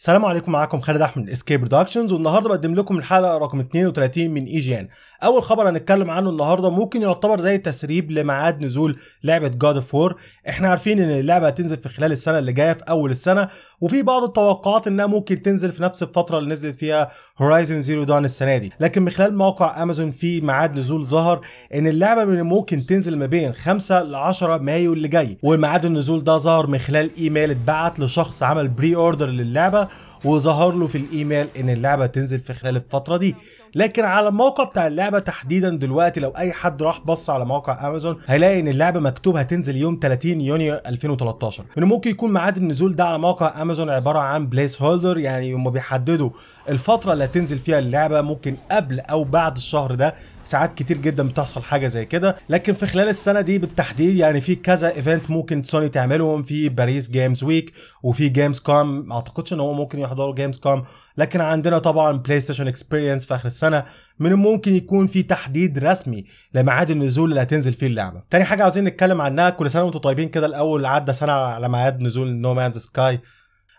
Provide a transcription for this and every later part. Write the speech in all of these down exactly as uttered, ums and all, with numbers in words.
السلام عليكم، معاكم خالد احمد من اسكي برودكشنز، والنهارده بقدم لكم الحلقه رقم اتنين وتلاتين من اي جي ان. اول خبر هنتكلم عنه النهارده ممكن يعتبر زي تسريب لميعاد نزول لعبه جاد اوف وور. احنا عارفين ان اللعبه هتنزل في خلال السنه اللي جايه في اول السنه، وفي بعض التوقعات انها ممكن تنزل في نفس الفتره اللي نزلت فيها هورايزن زيرو دان السنه دي، لكن من خلال موقع امازون في ميعاد نزول ظهر ان اللعبه من ممكن تنزل ما بين خمسة لعشرة مايو اللي جاي، وميعاد النزول ده ظهر من خلال ايميل اتبعت لشخص عمل بري اوردر للعبه وظهر له في الايميل ان اللعبه تنزل في خلال الفتره دي. لكن على الموقع بتاع اللعبه تحديدا دلوقتي لو اي حد راح بص على موقع امازون هيلاقي ان اللعبه مكتوب هتنزل يوم تلاتين يونيو الفين وتلتاشر. من ممكن يكون ميعاد النزول ده على موقع امازون عباره عن بليس هولدر، يعني هم بيحددوا الفتره اللي هتنزل فيها اللعبه، ممكن قبل او بعد الشهر ده، ساعات كتير جدا بتحصل حاجه زي كده. لكن في خلال السنه دي بالتحديد يعني في كذا ايفنت ممكن سوني تعملهم، في باريس جيمز ويك وفي جيمز كوم، ما اعتقدش ان هو ممكن يحضروا جيمز كوم، لكن عندنا طبعا بلاي ستيشن اكسبيرينس في اخر السنه، من الممكن يكون في تحديد رسمي لميعاد النزول اللي هتنزل فيه اللعبه. تاني حاجه عاوزين نتكلم عنها، كل سنه وانتم طيبين كده، الاول عدى سنه على ميعاد نزول نو مانز سكاي،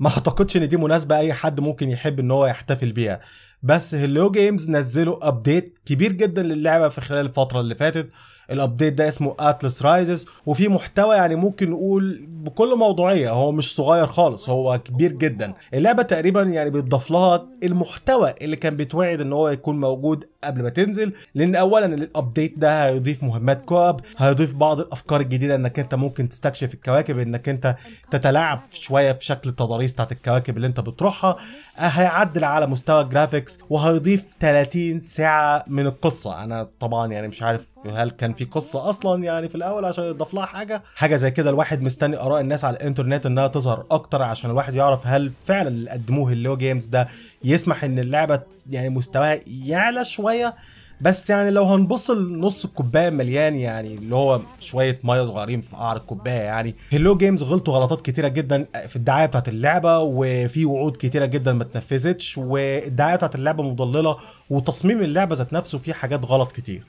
ما اعتقدش ان دي مناسبه اي حد ممكن يحب ان هو يحتفل بيها، بس هيلو جيمز نزلوا ابديت كبير جدا للعبه في خلال الفتره اللي فاتت. الابديت ده اسمه اتلس رايزز، وفي محتوى يعني ممكن نقول بكل موضوعيه، هو مش صغير خالص، هو كبير جدا. اللعبه تقريبا يعني بيتضاف لها المحتوى اللي كان بيتوعد ان هو يكون موجود قبل ما تنزل، لان اولا الابديت ده هيضيف مهمات كواب، هيضيف بعض الافكار الجديده انك انت ممكن تستكشف الكواكب، انك انت تتلاعب شويه في شكل التضاريس بتاعت الكواكب اللي انت بتروحها، هيعدل على مستوى الجرافيكس، وهيضيف تلاتين ساعه من القصه. انا طبعا يعني مش عارف هل كان في قصه اصلا يعني في الاول عشان يضاف لها حاجه حاجه زي كده، الواحد مستني اراء الناس على الانترنت انها تظهر اكتر عشان الواحد يعرف هل فعلا اللي قدموه اللي هو جيمز ده يسمح ان اللعبه يعني مستواها يعلى شويه. بس يعني لو هنبص لنص الكوبايه مليان، يعني اللي هو شويه ميه صغيرين في قعر الكوبايه، يعني هيلو جيمز غلطوا غلطات كتيره جدا في الدعايه بتاعت اللعبه، وفي وعود كتيره جدا ما اتنفذتش، والدعايه بتاعت اللعبه مضلله، وتصميم اللعبه ذات نفسه فيه حاجات غلط كتير.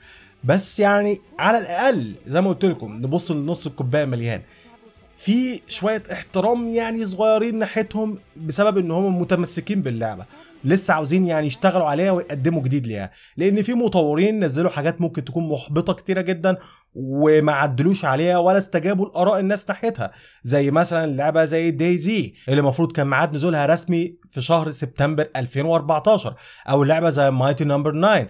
بس يعني على الاقل زي ما قلت لكم نبص لنص الكوبايه مليان، في شويه احترام يعني صغيرين ناحيتهم بسبب ان هم متمسكين باللعبه، لسه عاوزين يعني يشتغلوا عليها ويقدموا جديد ليها، لان في مطورين نزلوا حاجات ممكن تكون محبطه كتيره جدا وما عدلوش عليها ولا استجابوا لاراء الناس ناحيتها، زي مثلا لعبه زي دايزي اللي المفروض كان ميعاد نزولها رسمي في شهر سبتمبر الفين واربعتاشر، او لعبه زي مايتي نمبر تسعة.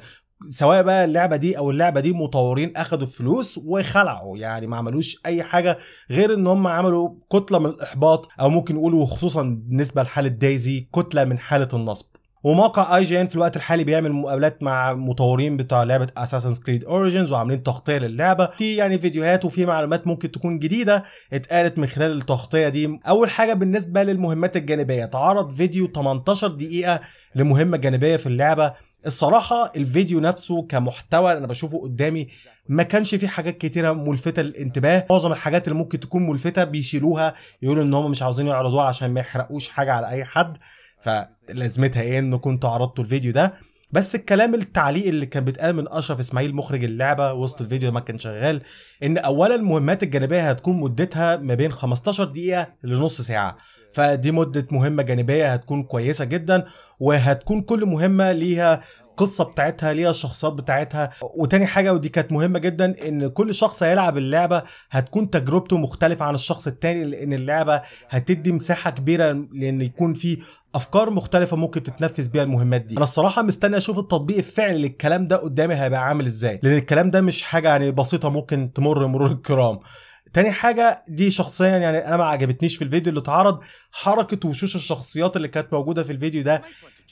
سواء بقى اللعبه دي او اللعبه دي مطورين اخدوا فلوس وخلعوا، يعني ما عملوش اي حاجه غير ان هم عملوا كتله من الاحباط، او ممكن نقول وخصوصا بالنسبه لحاله دايزي كتله من حاله النصب. وموقع اي جي ان في الوقت الحالي بيعمل مقابلات مع مطورين بتوع لعبه اساسنز كريد اوريجينز وعاملين تغطيه للعبه، في يعني فيديوهات وفي معلومات ممكن تكون جديده اتقالت من خلال التغطيه دي. اول حاجه بالنسبه للمهمات الجانبيه، اتعرض فيديو تمنتاشر دقيقه لمهمه جانبيه في اللعبه. الصراحه الفيديو نفسه كمحتوى انا بشوفه قدامي ما كانش فيه حاجات كتيره ملفته للانتباه، معظم الحاجات اللي ممكن تكون ملفته بيشيلوها، يقولوا ان هم مش عاوزين يعرضوها عشان ما يحرقوش حاجه على اي حد، فلازمتها ايه ان كنتوا عرضتوا الفيديو ده. بس الكلام التعليق اللي كان بيتقال من اشرف اسماعيل مخرج اللعبه وسط الفيديو ما كان شغال، ان اولا المهمات الجانبيه هتكون مدتها ما بين خمستاشر دقيقه لنص ساعه، فدي مده مهمه جانبيه هتكون كويسه جدا، وهتكون كل مهمه ليها القصه بتاعتها، ليها الشخصيات بتاعتها. وتاني حاجه ودي كانت مهمه جدا، ان كل شخص هيلعب اللعبه هتكون تجربته مختلفه عن الشخص التاني، لان اللعبه هتدي مساحه كبيره لان يكون في افكار مختلفه ممكن تتنفذ بيها المهمات دي. انا الصراحه مستني اشوف التطبيق الفعلي للكلام ده قدامي هيبقى عامل ازاي، لان الكلام ده مش حاجه يعني بسيطه ممكن تمر مرور الكرام. تاني حاجه دي شخصيا يعني انا ما عجبتنيش في الفيديو اللي اتعرض، حركه وشوش الشخصيات اللي كانت موجوده في الفيديو ده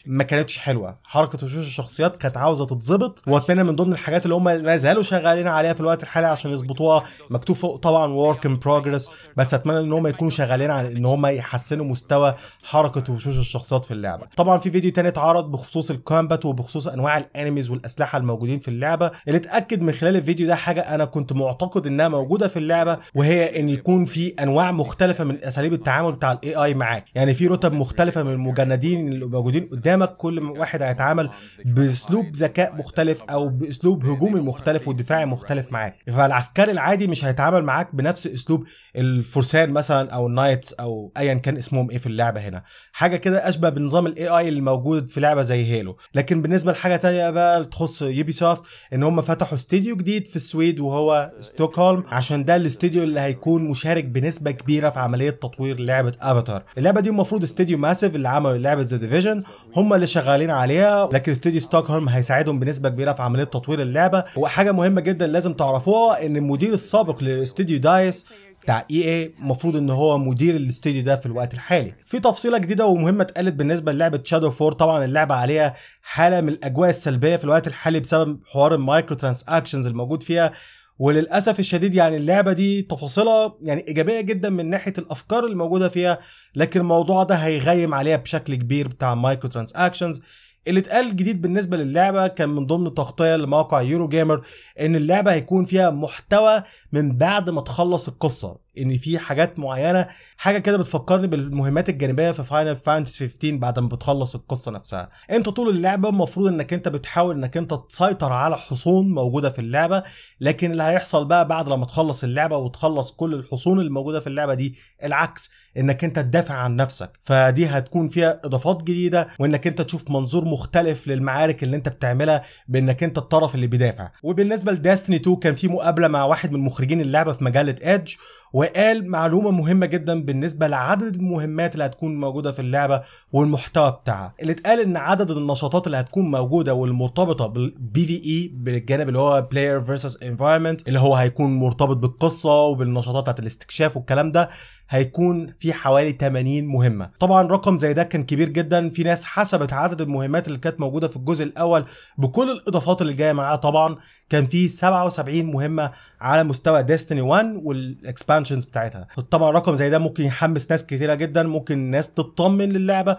ما كانتش حلوه، حركه وشوش الشخصيات كانت عاوزه تتظبط، واتمنى من ضمن الحاجات اللي هم ما زالوا شغالين عليها في الوقت الحالي عشان يظبطوها، مكتوب فوق طبعا ورك ان بروجرس، بس اتمنى ان هم يكونوا شغالين على ان هم يحسنوا مستوى حركه وشوش الشخصيات في اللعبه. طبعا في فيديو تاني اتعرض بخصوص الكومبات وبخصوص انواع الانميز والاسلحه الموجودين في اللعبه، اللي اتاكد من خلال الفيديو ده حاجه انا كنت معتقد انها موجوده في اللعبه، وهي ان يكون في انواع مختلفه من اساليب التعامل بتاع الاي اي معاك، يعني في رتب مختلفه من المجندين اللي موجودين قدام قدامك كل واحد هيتعامل باسلوب ذكاء مختلف او باسلوب هجومي مختلف ودفاعي مختلف معاك. فالعسكري العادي مش هيتعامل معاك بنفس اسلوب الفرسان مثلا او النايتس او ايا كان اسمهم ايه في اللعبه هنا، حاجه كده اشبه بنظام الاي اي اللي موجود في لعبه زي هيلو. لكن بالنسبه لحاجه ثانيه بقى تخص يوبي سوفت، ان هم فتحوا استوديو جديد في السويد وهو ستوكهولم، عشان ده الاستوديو اللي هيكون مشارك بنسبه كبيره في عمليه تطوير لعبه افاتار. اللعبه دي المفروض استوديو ماسيف اللي عملوا لعبه ذا ديفيجن هم اللي شغالين عليها، لكن استوديو ستوكهولم هيساعدهم بنسبه كبيره في عمليه تطوير اللعبه. وحاجه مهمه جدا لازم تعرفوها، ان المدير السابق لاستوديو دايس بتاع اي اي المفروض ان هو مدير الاستوديو ده في الوقت الحالي. في تفصيله جديده ومهمه اتقالت بالنسبه للعبه شادو فور، طبعا اللعبه عليها حاله من الاجواء السلبيه في الوقت الحالي بسبب حوار المايكرو ترانزاكشنز الموجود فيها، وللاسف الشديد يعني اللعبه دي تفاصيلها يعني ايجابيه جدا من ناحيه الافكار اللي موجوده فيها، لكن الموضوع ده هيغيم عليها بشكل كبير. بتاع مايكرو ترانزاكشنز اللي اتقال جديد بالنسبه للعبه كان من ضمن تغطيه لموقع يورو جيمر ان اللعبه هيكون فيها محتوى من بعد ما تخلص القصه، ان في حاجات معينه حاجه كده بتفكرني بالمهمات الجانبيه في فاينل فانتسي خمستاشر بعد ما بتخلص القصه نفسها. انت طول اللعبه المفروض انك انت بتحاول انك انت تسيطر على حصون موجوده في اللعبه، لكن اللي هيحصل بقى بعد لما تخلص اللعبه وتخلص كل الحصون اللي موجوده في اللعبه دي العكس، انك انت تدافع عن نفسك. فدي هتكون فيها اضافات جديده وانك انت تشوف منظور مختلف للمعارك اللي انت بتعملها بانك انت الطرف اللي بيدافع. وبالنسبه لداستني اتنين كان في مقابله مع واحد من مخرجين اللعبه في مجله ايدج، وقال معلومه مهمه جدا بالنسبه لعدد المهمات اللي هتكون موجوده في اللعبه والمحتوى بتاعها. اللي اتقال ان عدد النشاطات اللي هتكون موجوده والمرتبطه بالبي في اي بالجانب اللي هو بلاير فيرسس انفايرمنت اللي هو هيكون مرتبط بالقصه وبالنشاطات بتاعت الاستكشاف والكلام ده، هيكون في حوالي تمانين مهمه. طبعا رقم زي ده كان كبير جدا، في ناس حسبت عدد المهمات اللي كانت موجوده في الجزء الاول بكل الاضافات اللي جايه معاها، طبعا كان في سبعة وسبعين مهمه على مستوى ديستني واحد والاكسبانشنز بتاعتها. طبعا رقم زي ده ممكن يحمس ناس كتيره جدا، ممكن ناس تطمن للعبه.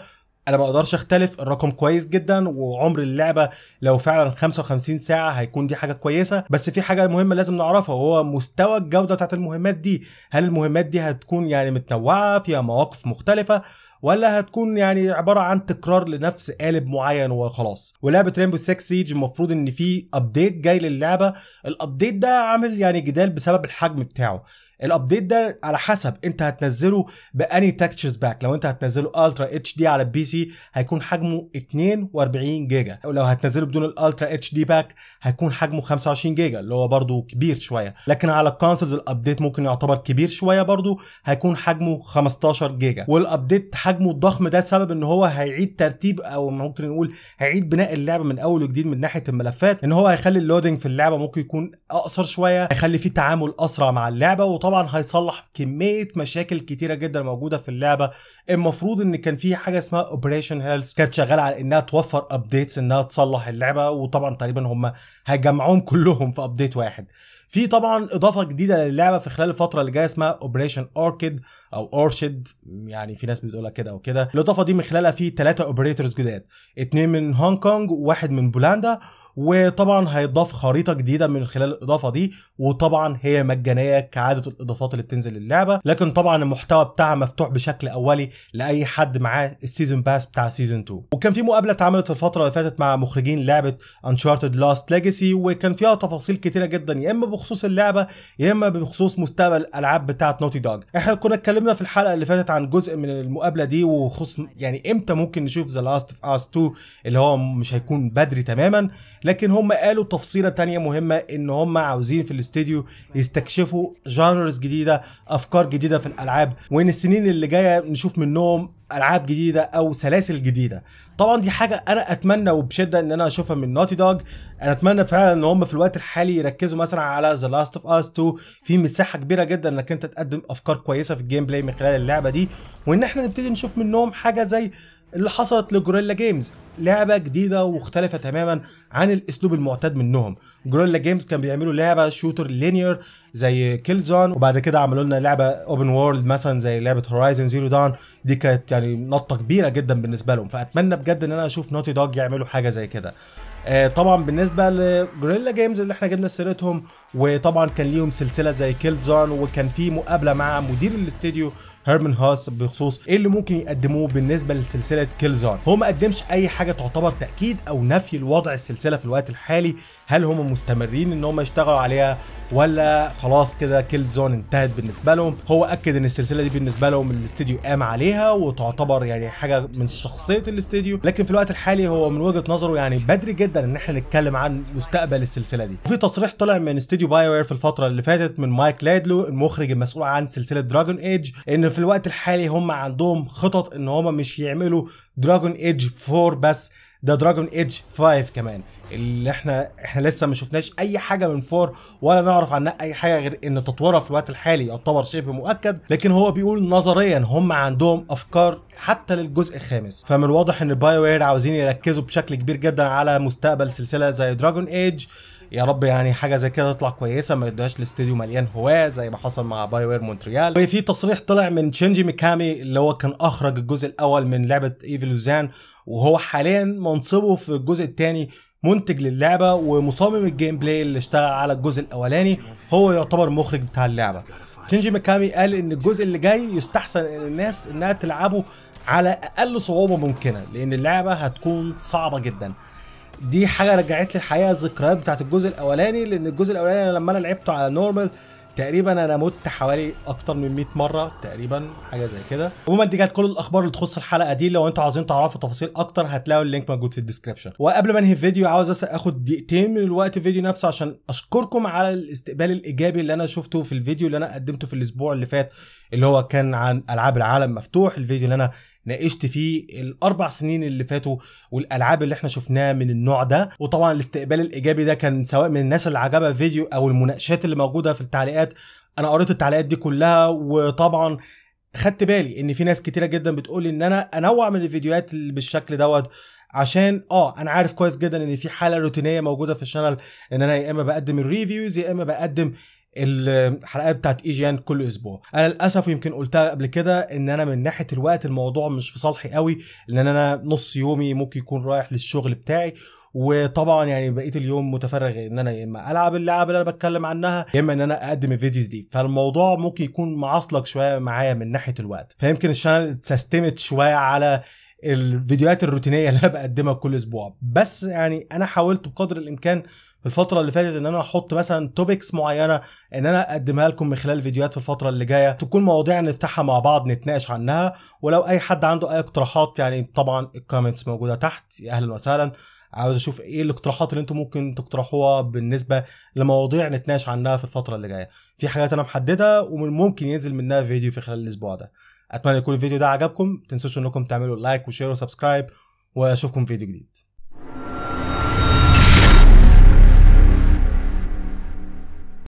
انا ما اقدرش اختلف، الرقم كويس جدا، وعمر اللعبه لو فعلا خمسة وخمسين ساعه هيكون دي حاجه كويسه. بس في حاجه مهمه لازم نعرفها وهو مستوى الجوده بتاعت المهمات دي، هل المهمات دي هتكون يعني متنوعه فيها مواقف مختلفه ولا هتكون يعني عباره عن تكرار لنفس قالب معين وخلاص. ولعبه رينبو سيكس سيج المفروض ان في ابديت جاي للعبه، الابديت ده عامل يعني جدال بسبب الحجم بتاعه. الابديت ده على حسب انت هتنزله باني تكتشرز باك، لو انت هتنزله الترا اتش دي على البي سي هيكون حجمه اتنين واربعين جيجا، ولو هتنزله بدون الالترا اتش دي باك هيكون حجمه خمسة وعشرين جيجا اللي هو برده كبير شويه. لكن على الكونسولز الابديت ممكن يعتبر كبير شويه برده، هيكون حجمه خمستاشر جيجا. والابديت حجمه الضخم ده سبب ان هو هيعيد ترتيب او ممكن نقول هيعيد بناء اللعبه من اول وجديد من ناحيه الملفات، ان هو هيخلي اللودنج في اللعبه ممكن يكون اقصر شويه، هيخلي في تعامل اسرع مع اللعبه، وطبعا هيصلح كميه مشاكل كتيره جدا موجوده في اللعبه. المفروض ان كان في حاجه اسمها اوبريشن هيلث كانت شغاله على انها توفر ابديتس انها تصلح اللعبه، وطبعا تقريبا هم هيجمعوهم كلهم في ابديت واحد. في طبعا اضافه جديده للعبه في خلال الفتره اللي جايه اسمها اوبريشن اوركيد او اورشيد، يعني في ناس بتقولها كده او كده. الاضافه دي من خلالها في ثلاثه اوبريتورز جداد، اثنين من هونج كونج وواحد من بولندا، وطبعا هيضاف خريطه جديده من خلال الاضافه دي، وطبعا هي مجانيه كعاده الاضافات اللي بتنزل للعبه. لكن طبعا المحتوى بتاعها مفتوح بشكل اولي لاي حد معاه السيزون باس بتاع سيزون اتنين. وكان في مقابله اتعملت الفتره اللي فاتت مع مخرجين لعبه انشارتد لاست ليجاسي، وكان فيها تفاصيل كتيره جدا يا اما بخصوص اللعبه يا اما بخصوص مستقبل الالعاب بتاعه نوتي دوج. احنا كنا اتكلمنا في الحلقه اللي فاتت عن جزء من المقابله دي وخصوص يعني امتى ممكن نشوف ذا لاست اوف اس اتنين اللي هو مش هيكون بدري تماما، لكن هم قالوا تفصيله ثانيه مهمه ان هم عاوزين في الاستديو يستكشفوا جانرز جديده، افكار جديده في الالعاب، وان السنين اللي جايه نشوف منهم العاب جديده او سلاسل جديده. طبعا دي حاجه انا اتمنى وبشده ان انا اشوفها من نوتي دوج. انا اتمنى فعلا ان هم في الوقت الحالي يركزوا مثلا على ذا لاست اوف اس اتنين، في مساحه كبيره جدا انك انت تقدم افكار كويسه في الجيم بلاي من خلال اللعبه دي، وان احنا نبتدي نشوف منهم حاجه زي اللي حصلت لجوريلا جيمز، لعبه جديده ومختلفه تماما عن الاسلوب المعتاد منهم. جوريلا جيمز كان بيعملوا لعبه شوتر لينير زي كيلزون، وبعد كده عملوا لنا لعبه اوبن وورلد مثلا زي لعبه هورايزن زيرو دان، دي كانت يعني نطه كبيره جدا بالنسبه لهم. فاتمنى بجد ان انا اشوف نوتي دوج يعملوا حاجه زي كده. آه طبعا بالنسبه لجوريلا جيمز اللي احنا جبنا سيرتهم، وطبعا كان ليهم سلسله زي كيلزون، وكان في مقابله مع مدير الاستوديو هيرمان هاست بخصوص ايه اللي ممكن يقدموه بالنسبه لسلسله كيلزون. هو ما قدمش اي حاجه تعتبر تاكيد او نفي لوضع السلسله في الوقت الحالي، هل هم مستمرين ان هم يشتغلوا عليها ولا خلاص كده كيلزون انتهت بالنسبه لهم. هو اكد ان السلسله دي بالنسبه لهم الاستوديو قام عليها وتعتبر يعني حاجه من شخصيه الاستوديو، لكن في الوقت الحالي هو من وجهه نظره يعني بدري جدا ان احنا نتكلم عن مستقبل السلسله دي. وفي تصريح طلع من استوديو باي وير في الفتره اللي فاتت من مايك لايدلو المخرج المسؤول عن سلسله دراجون ايج ان في الوقت الحالي هم عندهم خطط ان هم مش يعملوا دراجون ايج فور بس، ده دراجون ايج فايف كمان، اللي احنا احنا لسه ما شفناش اي حاجه من فور ولا نعرف عنها اي حاجه غير ان تطويرها في الوقت الحالي يعتبر شبه مؤكد، لكن هو بيقول نظريا هم عندهم افكار حتى للجزء الخامس. فمن الواضح ان باي وير عاوزين يركزوا بشكل كبير جدا على مستقبل سلسله زي دراجون ايج، يا رب يعني حاجه زي كده تطلع كويسه ما يدوهاش لاستوديو مليان هواه زي ما حصل مع باي وير مونتريال. وفي تصريح طلع من شينجي ميكامي اللي هو كان اخرج الجزء الاول من لعبه ايفل وزان، وهو حاليا منصبه في الجزء الثاني منتج للعبه ومصمم الجيم بلاي اللي اشتغل على الجزء الاولاني، هو يعتبر مخرج بتاع اللعبه. شينجي ميكامي قال ان الجزء اللي جاي يستحسن ان الناس انها تلعبه على اقل صعوبه ممكنه لان اللعبه هتكون صعبه جدا. دي حاجه رجعت لي الحقيقه الذكريات بتاعت الجزء الاولاني، لان الجزء الاولاني لما انا لعبته على نورمال تقريبا انا مت حوالي اكتر من مئة مره تقريبا حاجه زي كده. عموما دي كانت كل الاخبار اللي تخص الحلقه دي، لو انتوا عاوزين تعرفوا تفاصيل اكتر هتلاقوا اللينك موجود في الديسكربشن. وقبل ما انهي الفيديو عاوز اخد دقيقتين من الوقت الفيديو نفسه عشان اشكركم على الاستقبال الايجابي اللي انا شفته في الفيديو اللي انا قدمته في الاسبوع اللي فات اللي هو كان عن العاب العالم مفتوح، الفيديو اللي انا ناقشت فيه الاربع سنين اللي فاتوا والالعاب اللي احنا شفناها من النوع ده. وطبعا الاستقبال الايجابي ده كان سواء من الناس اللي عجبها الفيديو او المناقشات اللي موجوده في التعليقات، انا قريت التعليقات دي كلها. وطبعا خدت بالي ان في ناس كتيره جدا بتقول ان انا انوع من الفيديوهات اللي بالشكل دوت، عشان اه انا عارف كويس جدا ان في حاله روتينيه موجوده في الشانل ان انا يا اما بقدم الريفيوز يا اما بقدم الحلقات بتاعت اي جي ان كل اسبوع. انا للاسف يمكن قلتها قبل كده ان انا من ناحيه الوقت الموضوع مش في صالحي قوي، لان انا نص يومي ممكن يكون رايح للشغل بتاعي، وطبعا يعني بقيه اليوم متفرغ ان انا يا اما العب اللعبه اللي انا بتكلم عنها يا اما ان انا اقدم الفيديوز دي، فالموضوع ممكن يكون معصلك شويه معايا من ناحيه الوقت، فيمكن الشانل اتسستمت شويه على الفيديوهات الروتينيه اللي انا بقدمها كل اسبوع. بس يعني انا حاولت بقدر الامكان الفترة اللي فاتت ان انا احط مثلا توبكس معينة ان انا اقدمها لكم من خلال الفيديوهات في الفترة اللي جاية، تكون مواضيع نفتحها مع بعض نتناقش عنها. ولو اي حد عنده اي اقتراحات يعني طبعا الكومنتس موجودة تحت، اهلا وسهلا، عاوز اشوف ايه الاقتراحات اللي انتم ممكن تقترحوها بالنسبة لمواضيع نتناقش عنها في الفترة اللي جاية. في حاجات انا محددة وممكن ينزل منها فيديو في خلال الاسبوع ده. اتمنى يكون الفيديو ده عجبكم، متنسوش انكم تعملوا لايك وشير وسبسكرايب، واشوفكم في فيديو جديد.